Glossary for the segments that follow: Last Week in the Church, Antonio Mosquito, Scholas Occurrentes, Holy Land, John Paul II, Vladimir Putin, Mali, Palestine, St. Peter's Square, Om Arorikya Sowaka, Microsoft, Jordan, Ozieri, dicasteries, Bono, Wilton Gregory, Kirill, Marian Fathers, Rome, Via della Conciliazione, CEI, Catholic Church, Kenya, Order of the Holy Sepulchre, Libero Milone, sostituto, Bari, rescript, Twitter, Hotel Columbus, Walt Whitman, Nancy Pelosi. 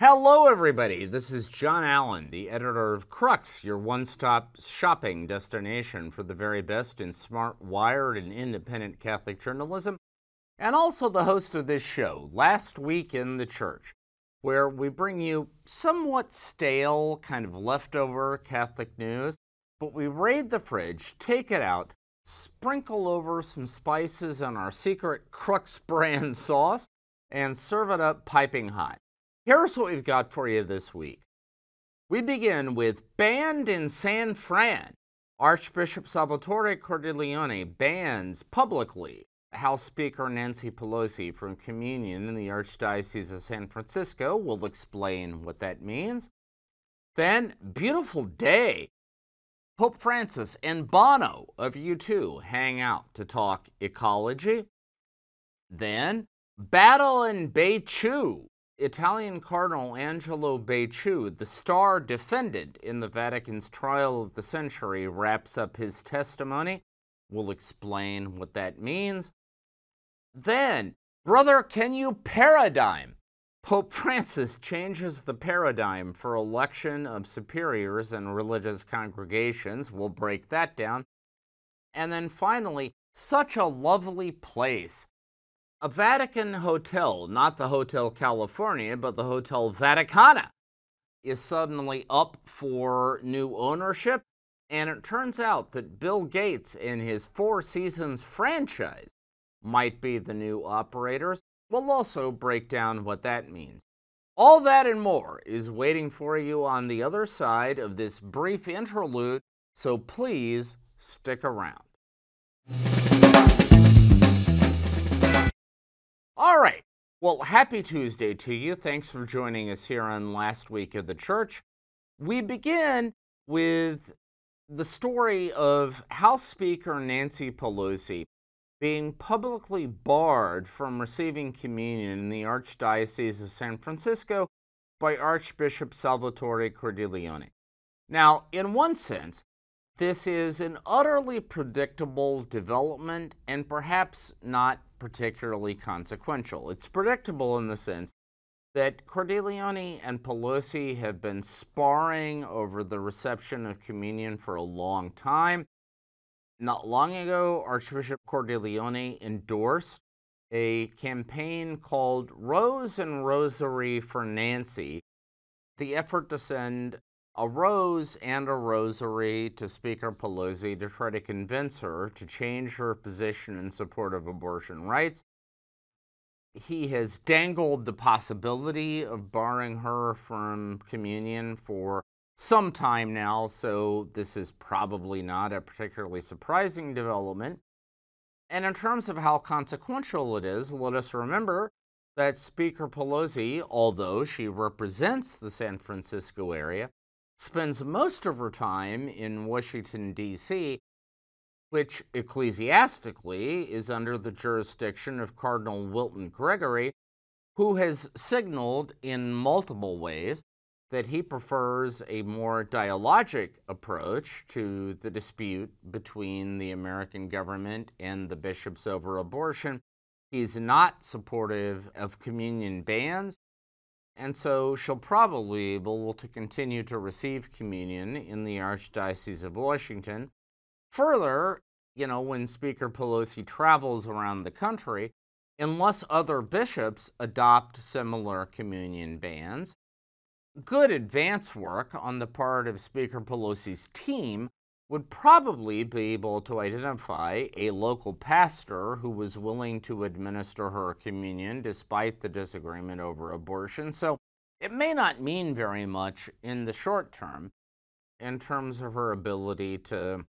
Hello, everybody. This is John Allen, the editor of Crux, your one-stop shopping destination for the very best in smart, wired, and independent Catholic journalism, and also the host of this show, Last Week in the Church, where we bring you somewhat stale, kind of leftover Catholic news, but we raid the fridge, take it out, sprinkle over some spices on our secret Crux brand sauce, and serve it up piping hot. Here's what we've got for you this week. We begin with banned in San Fran. Archbishop Salvatore Cordileone bans publicly House Speaker Nancy Pelosi from communion in the Archdiocese of San Francisco. We'll explain what that means. Then, beautiful day. Pope Francis and Bono of U2 hang out to talk ecology. Then, battle in Becciu. Italian Cardinal Angelo Becciu, the star defendant in the Vatican's trial of the century, wraps up his testimony. We'll explain what that means. Then, brother, can you paradigm? Pope Francis changes the paradigm for election of superiors in religious congregations. We'll break that down. And then finally, such a lovely place. A Vatican hotel, not the Hotel California, but the Hotel Vaticana, is suddenly up for new ownership, and it turns out that Bill Gates and his Four Seasons franchise might be the new operators. We'll also break down what that means. All that and more is waiting for you on the other side of this brief interlude, so please stick around. All right. Well, happy Tuesday to you. Thanks for joining us here on Last Week of the Church. We begin with the story of House Speaker Nancy Pelosi being publicly barred from receiving communion in the Archdiocese of San Francisco by Archbishop Salvatore Cordileone. Now, in one sense, this is an utterly predictable development and perhaps not particularly consequential. It's predictable in the sense that Cordileone and Pelosi have been sparring over the reception of communion for a long time. Not long ago, Archbishop Cordileone endorsed a campaign called Rose and Rosary for Nancy, the effort to send a rose and a rosary to Speaker Pelosi to try to convince her to change her position in support of abortion rights. He has dangled the possibility of barring her from communion for some time now, so this is probably not a particularly surprising development. And in terms of how consequential it is, let us remember that Speaker Pelosi, although she represents the San Francisco area, spends most of her time in Washington, D.C., which ecclesiastically is under the jurisdiction of Cardinal Wilton Gregory, who has signaled in multiple ways that he prefers a more dialogic approach to the dispute between the American government and the bishops over abortion. He's not supportive of communion bans, and so she'll probably be able to continue to receive communion in the Archdiocese of Washington. Further, you know, when Speaker Pelosi travels around the country, unless other bishops adopt similar communion bans, good advance work on the part of Speaker Pelosi's team would probably be able to identify a local pastor who was willing to administer her communion despite the disagreement over abortion. So it may not mean very much in the short term in terms of her ability to,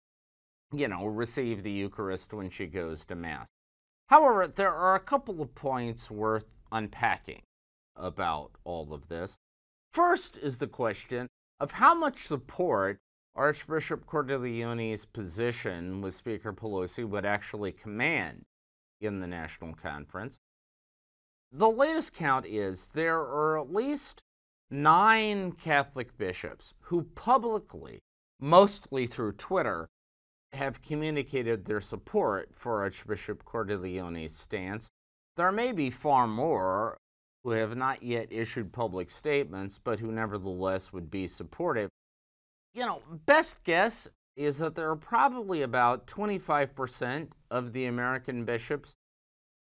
you know, receive the Eucharist when she goes to Mass. However, there are a couple of points worth unpacking about all of this. First is the question of how much support Archbishop Cordileone's position with Speaker Pelosi would actually command in the National Conference. The latest count is there are at least 9 Catholic bishops who publicly, mostly through Twitter, have communicated their support for Archbishop Cordileone's stance. There may be far more who have not yet issued public statements, but who nevertheless would be supportive. You know, best guess is that there are probably about 25% of the American bishops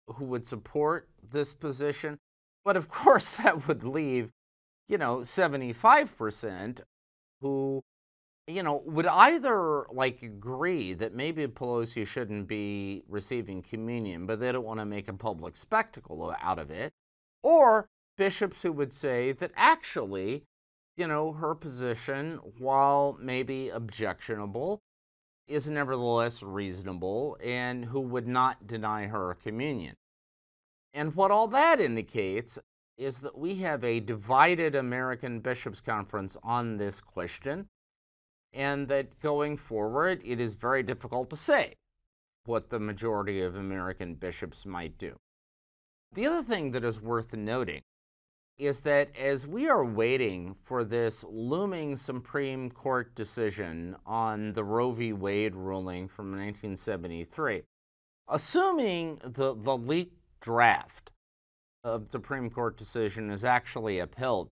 who would support this position. But of course, that would leave, you know, 75% who, you know, would either, like, agree that maybe Pelosi shouldn't be receiving communion, but they don't want to make a public spectacle out of it, or bishops who would say that actually, you know, her position, while maybe objectionable, is nevertheless reasonable, and who would not deny her communion. And what all that indicates is that we have a divided American Bishops' Conference on this question, and that going forward, it is very difficult to say what the majority of American bishops might do. The other thing that is worth noting is that as we are waiting for this looming Supreme Court decision on the Roe v. Wade ruling from 1973, assuming the leaked draft of the Supreme Court decision is actually upheld,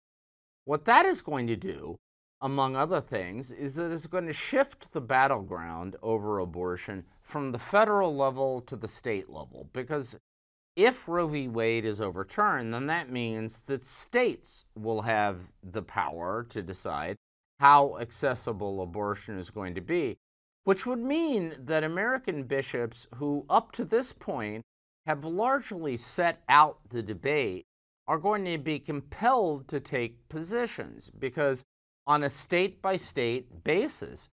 what that is going to do, among other things, is that it's going to shift the battleground over abortion from the federal level to the state level, because if Roe v. Wade is overturned, then that means that states will have the power to decide how accessible abortion is going to be, which would mean that American bishops who up to this point have largely set out the debate are going to be compelled to take positions, because on a state-by-state basis,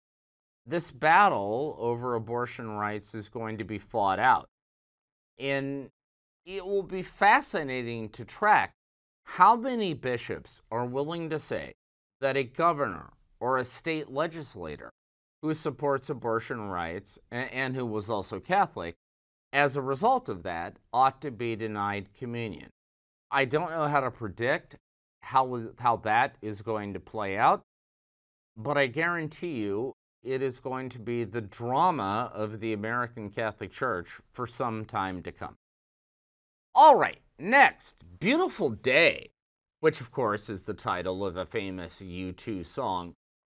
this battle over abortion rights is going to be fought out. And it will be fascinating to track how many bishops are willing to say that a governor or a state legislator who supports abortion rights and who was also Catholic, as a result of that, ought to be denied communion. I don't know how to predict how that is going to play out, but I guarantee you it is going to be the drama of the American Catholic Church for some time to come. All right, next, Beautiful Day, which of course is the title of a famous U2 song,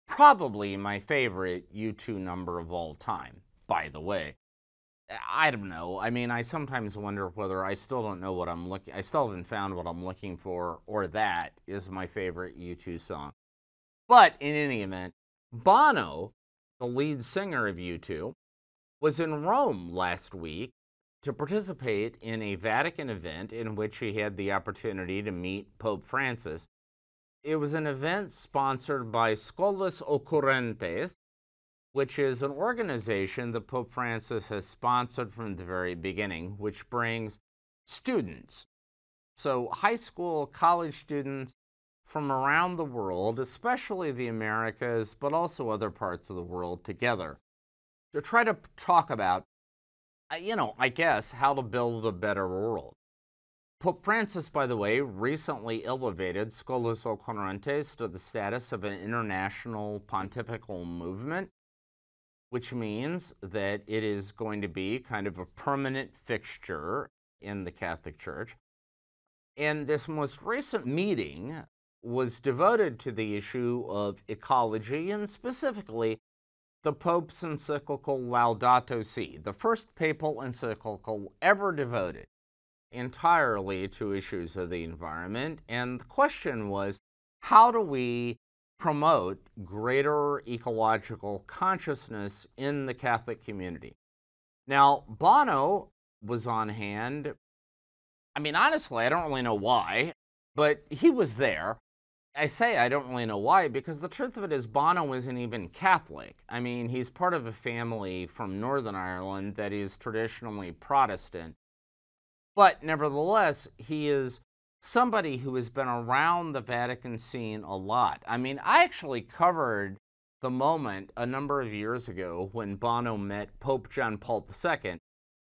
probably my favorite U2 number of all time, by the way. I don't know. I mean, I sometimes wonder whether I still don't know what I'm looking, I still haven't found what I'm looking for, or that is my favorite U2 song. But in any event, Bono, the lead singer of U2, was in Rome last week to participate in a Vatican event in which he had the opportunity to meet Pope Francis. It was an event sponsored by Scholas Occurrentes, which is an organization that Pope Francis has sponsored from the very beginning, which brings students, so high school, college students from around the world, especially the Americas, but also other parts of the world together to try to talk about, you know, I guess, how to build a better world. Pope Francis, by the way, recently elevated Scholas Occurrentes to the status of an international pontifical movement, which means that it is going to be kind of a permanent fixture in the Catholic Church. And this most recent meeting was devoted to the issue of ecology, and specifically the Pope's encyclical Laudato Si, the first papal encyclical ever devoted entirely to issues of the environment. And the question was, how do we promote greater ecological consciousness in the Catholic community? Now, Bono was on hand. I mean, honestly, I don't really know why, but he was there. I say I don't really know why, because the truth of it is Bono isn't even Catholic. I mean, he's part of a family from Northern Ireland that is traditionally Protestant, but nevertheless, he is somebody who has been around the Vatican scene a lot. I mean, I actually covered the moment a number of years ago when Bono met Pope John Paul II,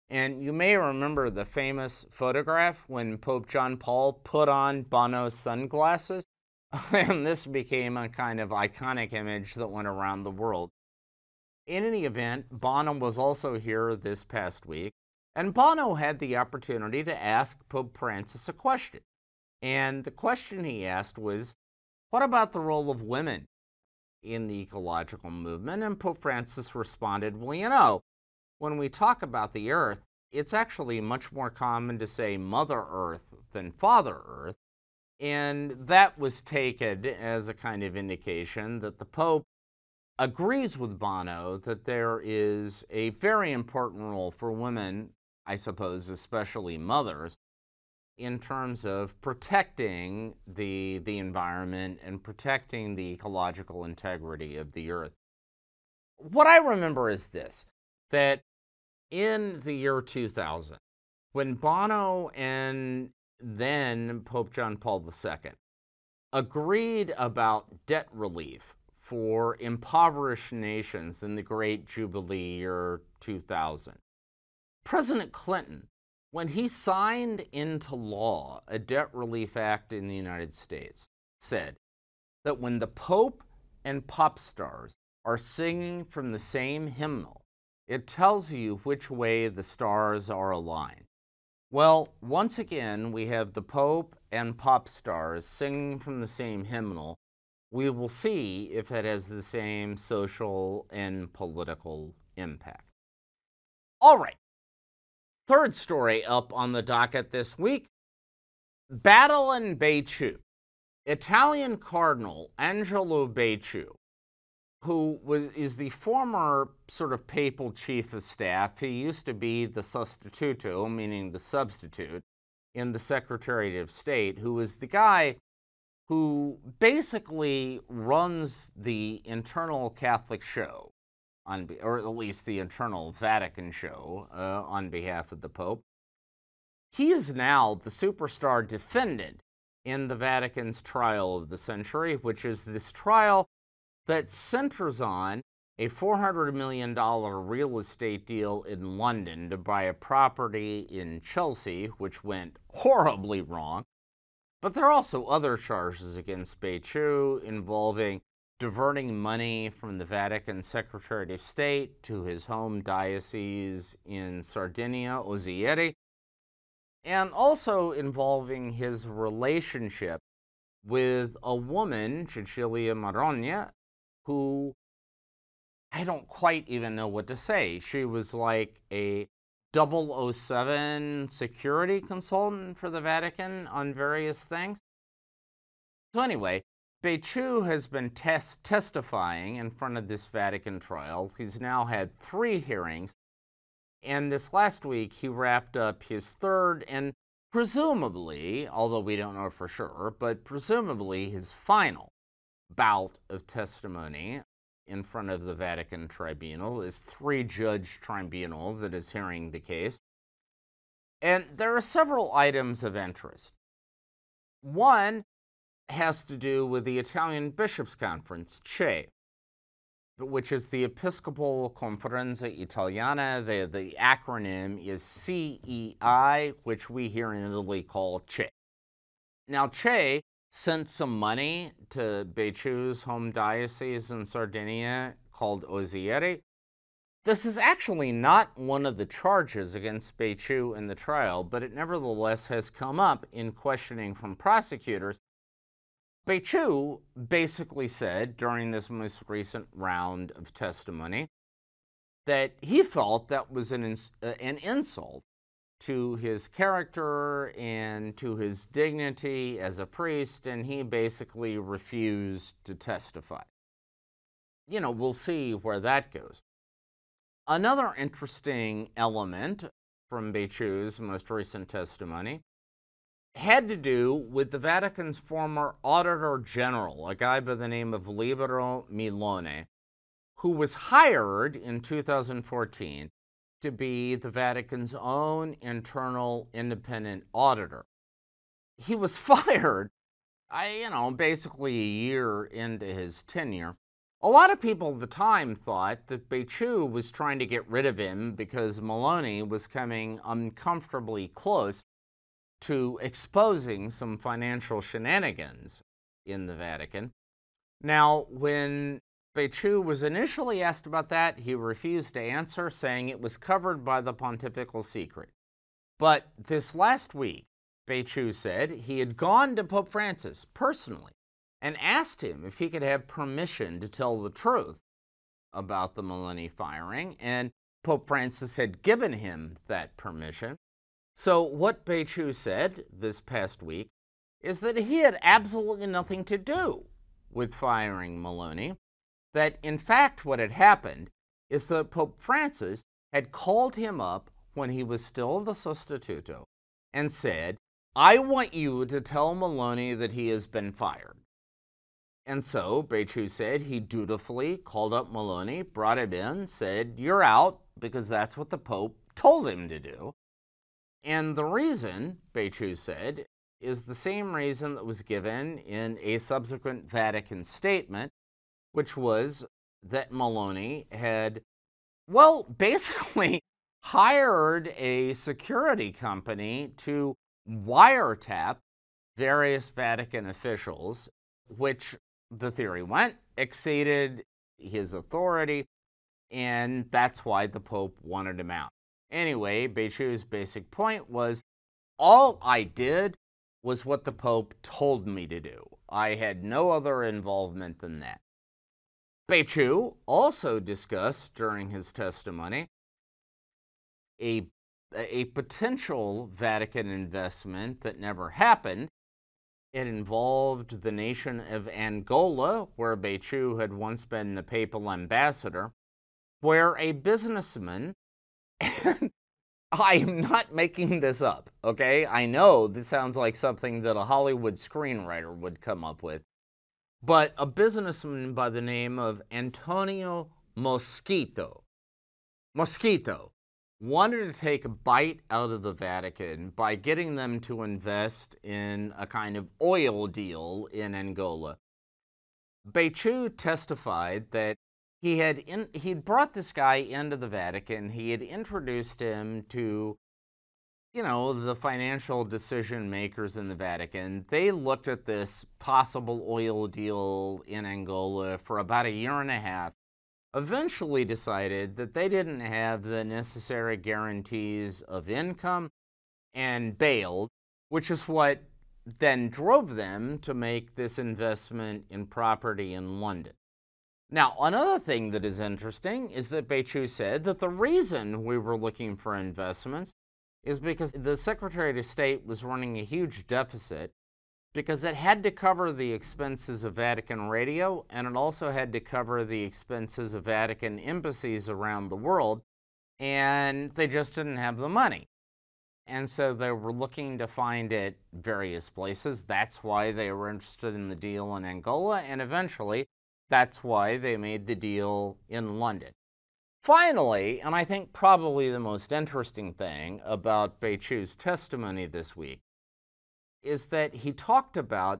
and you may remember the famous photograph when Pope John Paul put on Bono's sunglasses, and this became a kind of iconic image that went around the world. In any event, Bono was also here this past week, and Bono had the opportunity to ask Pope Francis a question. And the question he asked was, what about the role of women in the ecological movement? And Pope Francis responded, well, you know, when we talk about the Earth, it's actually much more common to say Mother Earth than Father Earth. And that was taken as a kind of indication that the Pope agrees with Bono that there is a very important role for women, I suppose, especially mothers, in terms of protecting the environment and protecting the ecological integrity of the Earth. What I remember is this, that in the year 2000, when Bono and then Pope John Paul II agreed about debt relief for impoverished nations in the Great Jubilee year 2000, President Clinton, when he signed into law a debt relief act in the United States, said that when the Pope and pop stars are singing from the same hymnal, it tells you which way the stars are aligned. Well, once again, we have the Pope and pop stars singing from the same hymnal. We will see if it has the same social and political impact. All right. Third story up on the docket this week, battle in Becciu. Italian Cardinal Angelo Becciu, who is the former sort of papal chief of staff. He used to be the sostituto, meaning the substitute, in the Secretary of State, who is the guy who basically runs the internal Catholic show, or at least the internal Vatican show on behalf of the Pope. He is now the superstar defendant in the Vatican's trial of the century, which is this trial that centers on a $400 million real estate deal in London to buy a property in Chelsea, which went horribly wrong. But there are also other charges against Becciu involving diverting money from the Vatican Secretary of State to his home diocese in Sardinia, Ozieri, and also involving his relationship with a woman, Cecilia Marogna, who I don't quite even know what to say. She was like a 007 security consultant for the Vatican on various things. So anyway, Becciu has been testifying in front of this Vatican trial. He's now had 3 hearings, and this last week he wrapped up his 3rd and presumably, although we don't know for sure, but presumably his final bout of testimony in front of the Vatican tribunal, this 3-judge tribunal that is hearing the case. And there are several items of interest. One has to do with the Italian Bishops' Conference, CE, which is the Episcopal Conferenza Italiana. The acronym is CEI, which we here in Italy call CE. Now, CE sent some money to Becciu's home diocese in Sardinia called Ozieri. This is actually not one of the charges against Becciu in the trial, but it nevertheless has come up in questioning from prosecutors. Becciu basically said during this most recent round of testimony that he felt that was an insult to his character and to his dignity as a priest, and he basically refused to testify. You know, we'll see where that goes. Another interesting element from Becciu's most recent testimony had to do with the Vatican's former Auditor General, a guy by the name of Libero Milone, who was hired in 2014 to be the Vatican's own internal independent auditor. He was fired, basically a year into his tenure. A lot of people at the time thought that Becciu was trying to get rid of him because Maloney was coming uncomfortably close to exposing some financial shenanigans in the Vatican. Now, when Becciu was initially asked about that, he refused to answer, saying it was covered by the pontifical secret. But this last week, Becciu said he had gone to Pope Francis personally and asked him if he could have permission to tell the truth about the Milone firing, and Pope Francis had given him that permission. So what Becciu said this past week is that he had absolutely nothing to do with firing Milone, that in fact what had happened is that Pope Francis had called him up when he was still the Sostituto and said, "I want you to tell Milone that he has been fired." And so, Becciu said, he dutifully called up Milone, brought him in, said, "You're out," because that's what the Pope told him to do. And the reason, Becciu said, is the same reason that was given in a subsequent Vatican statement, which was that Milone had, well, basically hired a security company to wiretap various Vatican officials, which, the theory went, exceeded his authority, and that's why the Pope wanted him out. Anyway, Becciu's basic point was, all I did was what the Pope told me to do. I had no other involvement than that. Becciu also discussed during his testimony a potential Vatican investment that never happened. It involved the nation of Angola, where Becciu had once been the papal ambassador, where a businessman, and I'm not making this up, okay? I know this sounds like something that a Hollywood screenwriter would come up with, but a businessman by the name of Antonio Mosquito wanted to take a bite out of the Vatican by getting them to invest in a kind of oil deal in Angola. Becciu testified that he'd brought this guy into the Vatican. He had introduced him to, you know, the financial decision makers in the Vatican. They looked at this possible oil deal in Angola for about a year and a half, eventually decided that they didn't have the necessary guarantees of income and bailed, which is what then drove them to make this investment in property in London. Now, another thing that is interesting is that Becciu said that the reason we were looking for investments is because the Secretary of State was running a huge deficit because it had to cover the expenses of Vatican Radio, and it also had to cover the expenses of Vatican embassies around the world, and they just didn't have the money. And so they were looking to find it various places. That's why they were interested in the deal in Angola, and eventually that's why they made the deal in London. Finally, and I think probably the most interesting thing about Becciu's testimony this week, is that he talked about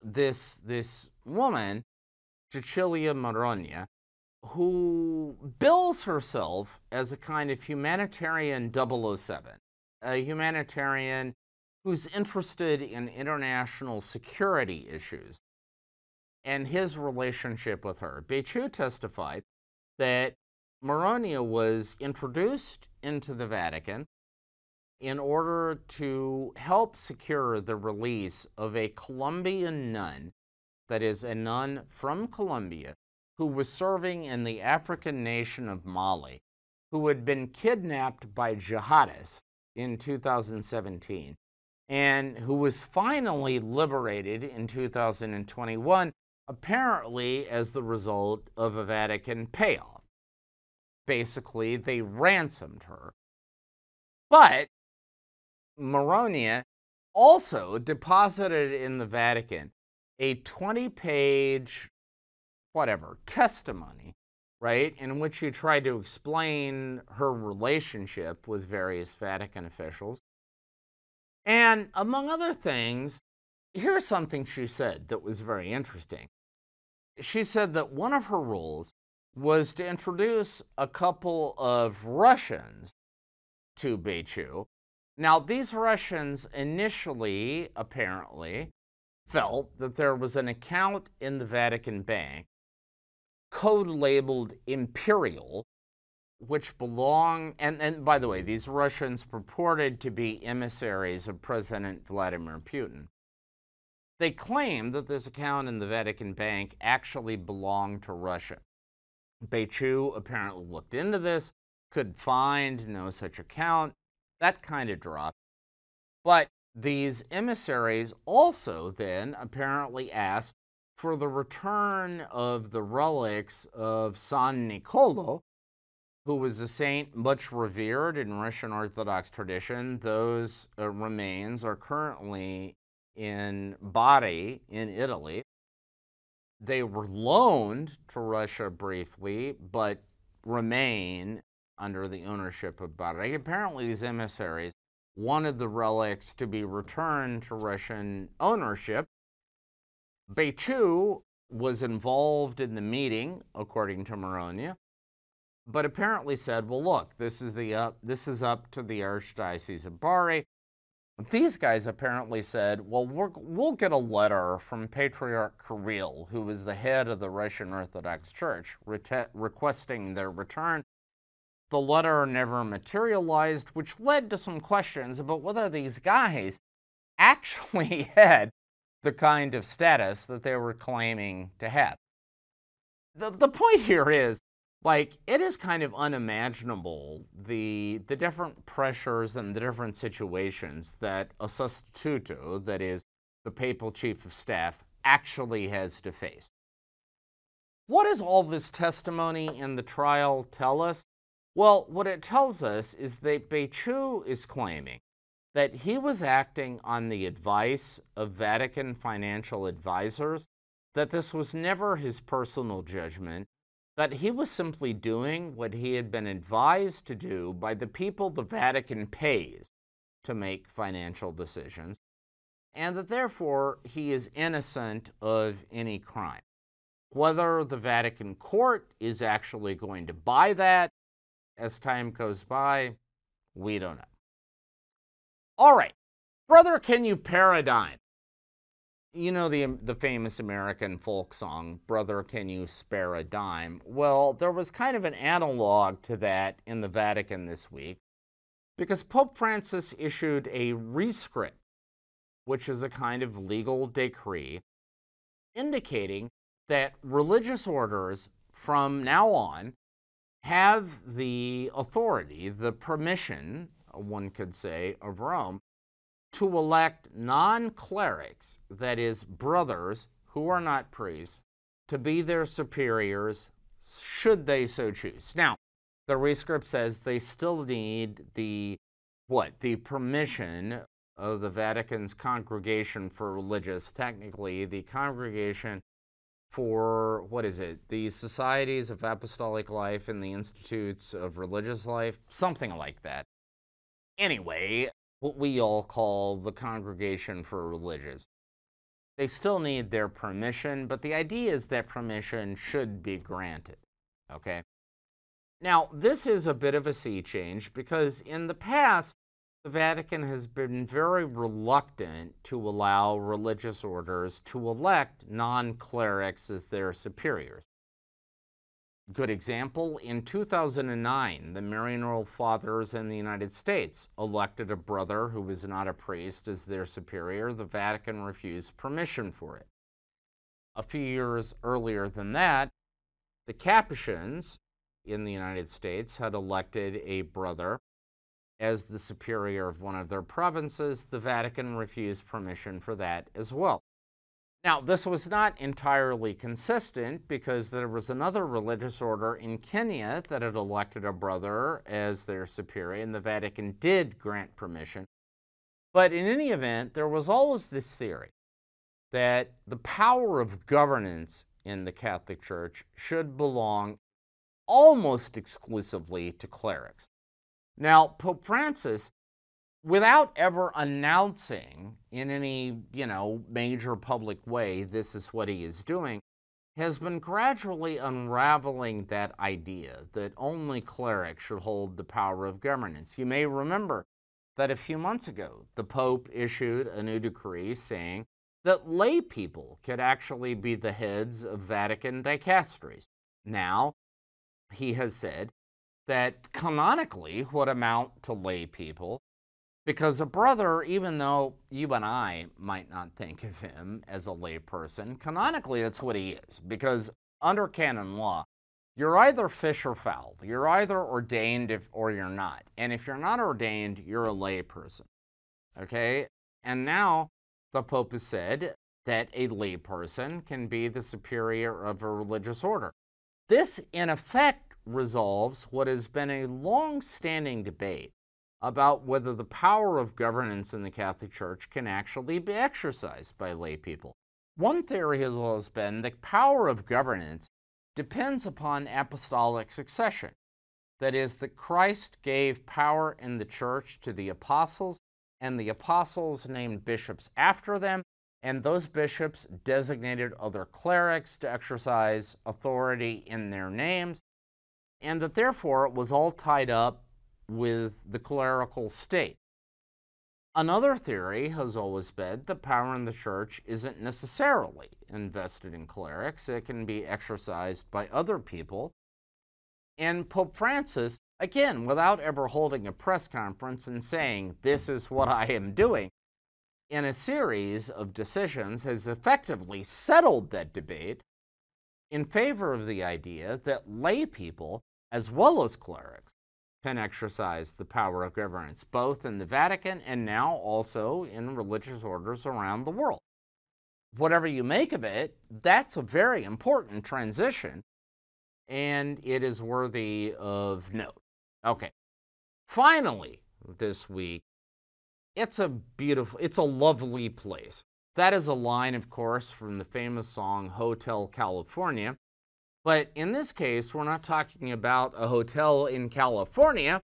this woman, Cecilia Marogna, who bills herself as a kind of humanitarian 007, a humanitarian who's interested in international security issues and his relationship with her. Becciu testified that Marogna was introduced into the Vatican in order to help secure the release of a Colombian nun, that is, a nun from Colombia, who was serving in the African nation of Mali, who had been kidnapped by jihadists in 2017, and who was finally liberated in 2021, apparently as the result of a Vatican payoff. Basically, they ransomed her. But Marogna also deposited in the Vatican a 20-page, whatever, testimony, right, in which she tried to explain her relationship with various Vatican officials. And among other things, here's something she said that was very interesting. She said that one of her roles was to introduce a couple of Russians to Becciu. Now, these Russians initially, apparently, felt that there was an account in the Vatican Bank, code-labeled Imperial, which belong, and by the way, these Russians purported to be emissaries of President Vladimir Putin. They claim that this account in the Vatican Bank actually belonged to Russia. Becciu apparently looked into this, could find no such account. That kind of dropped. But these emissaries also then apparently asked for the return of the relics of San Nicolo, who was a saint much revered in Russian Orthodox tradition. Those remains are currently in Bari in Italy. They were loaned to Russia briefly, but remain under the ownership of Bari. Apparently these emissaries wanted the relics to be returned to Russian ownership. Becciu was involved in the meeting, according to Marogna, but apparently said, well, look, this is up to the Archdiocese of Bari. These guys apparently said, well, we'll get a letter from Patriarch Kirill, who was the head of the Russian Orthodox Church, requesting their return. The letter never materialized, which led to some questions about whether these guys actually had the kind of status that they were claiming to have. The point here is, like, it is kind of unimaginable the different pressures and the different situations that a sostituto, that is, the papal chief of staff, actually has to face. What does all this testimony in the trial tell us? Well, what it tells us is that Becciu is claiming that he was acting on the advice of Vatican financial advisors, that this was never his personal judgment, that he was simply doing what he had been advised to do by the people the Vatican pays to make financial decisions, and that therefore he is innocent of any crime. Whether the Vatican court is actually going to buy that as time goes by, we don't know. All right, brother, can you paradigm? You know the famous American folk song, Brother, Can You Spare a Dime? Well, there was kind of an analog to that in the Vatican this week, because Pope Francis issued a rescript, which is a kind of legal decree, indicating that religious orders from now on have the authority, the permission, one could say, of Rome, to elect non-clerics, that is, brothers who are not priests, to be their superiors should they so choose. Now, the rescript says they still need the permission of the Vatican's Congregation for Religious, technically the Congregation for, the Societies of Apostolic Life and the Institutes of Religious Life, something like that. Anyway, what we all call the Congregation for Religious. They still need their permission, but the idea is that permission should be granted, okay? Now, this is a bit of a sea change, because in the past, the Vatican has been very reluctant to allow religious orders to elect non-clerics as their superiors. Good example, in 2009, the Marian Fathers in the United States elected a brother who was not a priest as their superior. The Vatican refused permission for it. A few years earlier than that, the Capuchins in the United States had elected a brother as the superior of one of their provinces. The Vatican refused permission for that as well. Now, this was not entirely consistent, because there was another religious order in Kenya that had elected a brother as their superior, and the Vatican did grant permission. But in any event, there was always this theory that the power of governance in the Catholic Church should belong almost exclusively to clerics. Now, Pope Francis, without ever announcing in any, major public way this is what he is doing, has been gradually unraveling that idea that only clerics should hold the power of governance. You may remember that a few months ago, the Pope issued a new decree saying that lay people could actually be the heads of Vatican dicasteries. Now, he has said that canonically would amount to lay people, because a brother, even though you and I might not think of him as a lay person, canonically that's what he is, because under canon law, you're either fish or fowl. You're either ordained or you're not. And if you're not ordained, you're a lay person, okay? And now the Pope has said that a lay person can be the superior of a religious order. This, in effect, resolves what has been a long-standing debate about whether the power of governance in the Catholic Church can actually be exercised by lay people. One theory has always been the power of governance depends upon apostolic succession. That is, that Christ gave power in the church to the apostles, and the apostles named bishops after them, and those bishops designated other clerics to exercise authority in their names, and that therefore it was all tied up with the clerical state. Another theory has always been that power in the church isn't necessarily invested in clerics. It can be exercised by other people. And Pope Francis, again, without ever holding a press conference and saying, "This is what I am doing," in a series of decisions has effectively settled that debate in favor of the idea that lay people, as well as clerics, can exercise the power of governance, both in the Vatican and now also in religious orders around the world. Whatever you make of it, that's a very important transition, and it is worthy of note. Okay, finally this week, it's a lovely place. That is a line, of course, from the famous song Hotel California. But in this case, we're not talking about a hotel in California.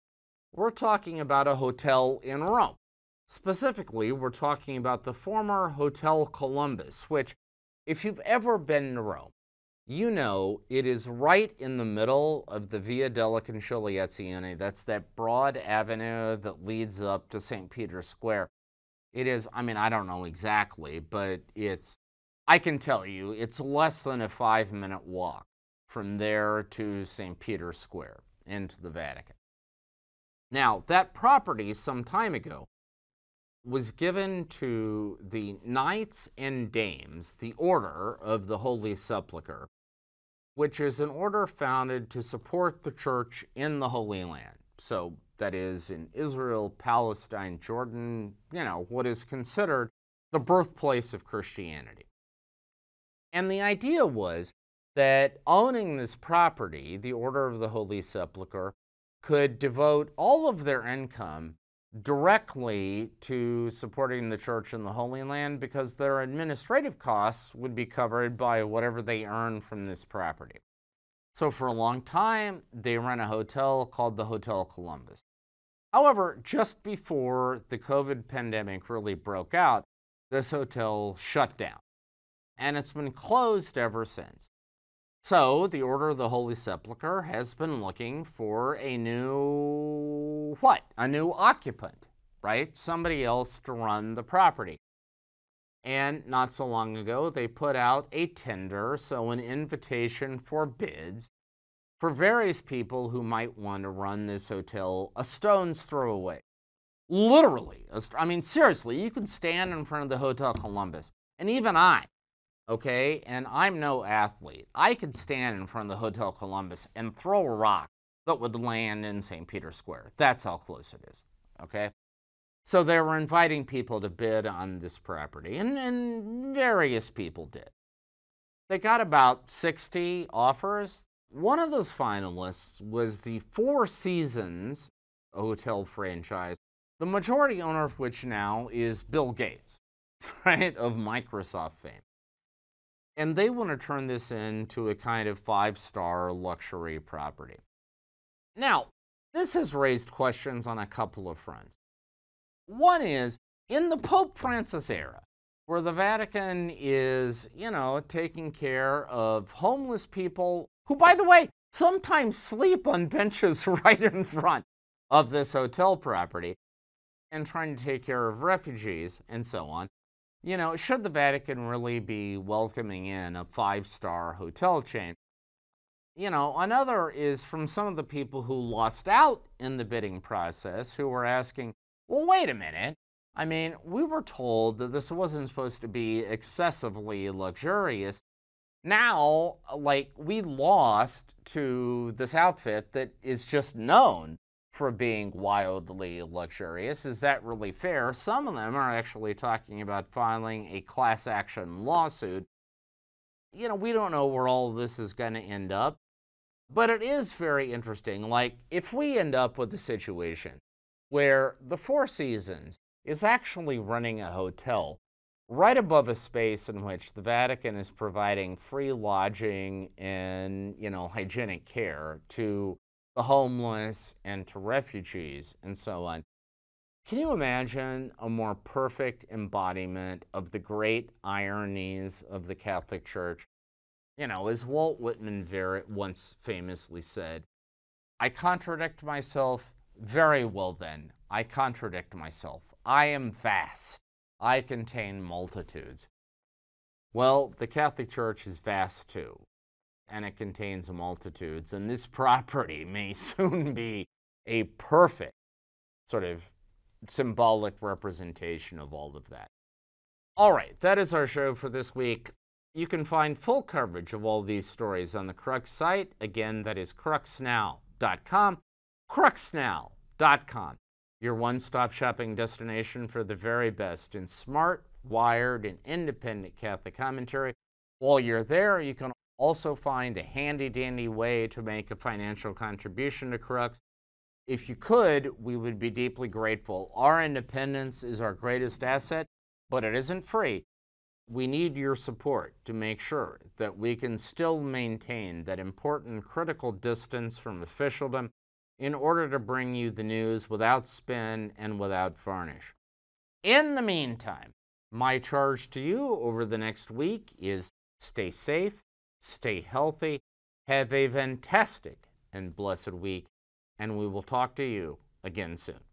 We're talking about a hotel in Rome. Specifically, we're talking about the former Hotel Columbus, which, if you've ever been to Rome, you know it is right in the middle of the Via della Conciliazione. That's that broad avenue that leads up to St. Peter's Square. It is, I mean, I don't know exactly, but I can tell you, it's less than a 5-minute walk from there to St. Peter's Square, into the Vatican. Now, that property some time ago was given to the Knights and Dames, the Order of the Holy Sepulchre, which is an order founded to support the church in the Holy Land. So that is in Israel, Palestine, Jordan, you know, what is considered the birthplace of Christianity. And the idea was that owning this property, the Order of the Holy Sepulchre, could devote all of their income directly to supporting the church in the Holy Land, because their administrative costs would be covered by whatever they earn from this property. So for a long time, they ran a hotel called the Hotel Columbus. However, just before the COVID pandemic really broke out, this hotel shut down, and it's been closed ever since. So the Order of the Holy Sepulchre has been looking for a new, what? A new occupant, right? Somebody else to run the property. And not so long ago, they put out a tender, so an invitation for bids for various people who might want to run this hotel a stone's throw away. Literally, I mean, seriously, you can stand in front of the Hotel Columbus, and even I, okay, and I'm no athlete, I could stand in front of the Hotel Columbus and throw a rock that would land in St. Peter's Square. That's how close it is, okay? So they were inviting people to bid on this property, and various people did. They got about 60 offers. One of those finalists was the Four Seasons hotel franchise, the majority owner of which now is Bill Gates, right, of Microsoft fame. And they want to turn this into a kind of 5-star luxury property. Now, this has raised questions on a couple of fronts. One is, in the Pope Francis era, where the Vatican is, you know, taking care of homeless people, who, by the way, sometimes sleep on benches right in front of this hotel property, and trying to take care of refugees and so on, you know, should the Vatican really be welcoming in a 5-star hotel chain? you know, another is from some of the people who lost out in the bidding process, who were asking, well, wait a minute. I mean, we were told that this wasn't supposed to be excessively luxurious. Now, like, we lost to this outfit that is just known for being wildly luxurious. Is that really fair? Some of them are actually talking about filing a class action lawsuit. You know, we don't know where all this is going to end up, but it is very interesting. Like, if we end up with a situation where the Four Seasons is actually running a hotel right above a space in which the Vatican is providing free lodging and, you know, hygienic care to the homeless and to refugees and so on. Can you imagine a more perfect embodiment of the great ironies of the Catholic Church? You know, as Walt Whitman once famously said, I contradict myself. Very well then, I contradict myself. I am vast. I contain multitudes. Well, the Catholic Church is vast too, and it contains multitudes, and this property may soon be a perfect sort of symbolic representation of all of that. All right, that is our show for this week. You can find full coverage of all these stories on the Crux site. Again, that is cruxnow.com. Cruxnow.com. Your one-stop shopping destination for the very best in smart, wired, and independent Catholic commentary. While you're there, you can also find a handy-dandy way to make a financial contribution to Crux. If you could, we would be deeply grateful. Our independence is our greatest asset, but it isn't free. We need your support to make sure that we can still maintain that important critical distance from officialdom in order to bring you the news without spin and without varnish. In the meantime, my charge to you over the next week is stay safe, stay healthy, have a fantastic and blessed week, and we will talk to you again soon.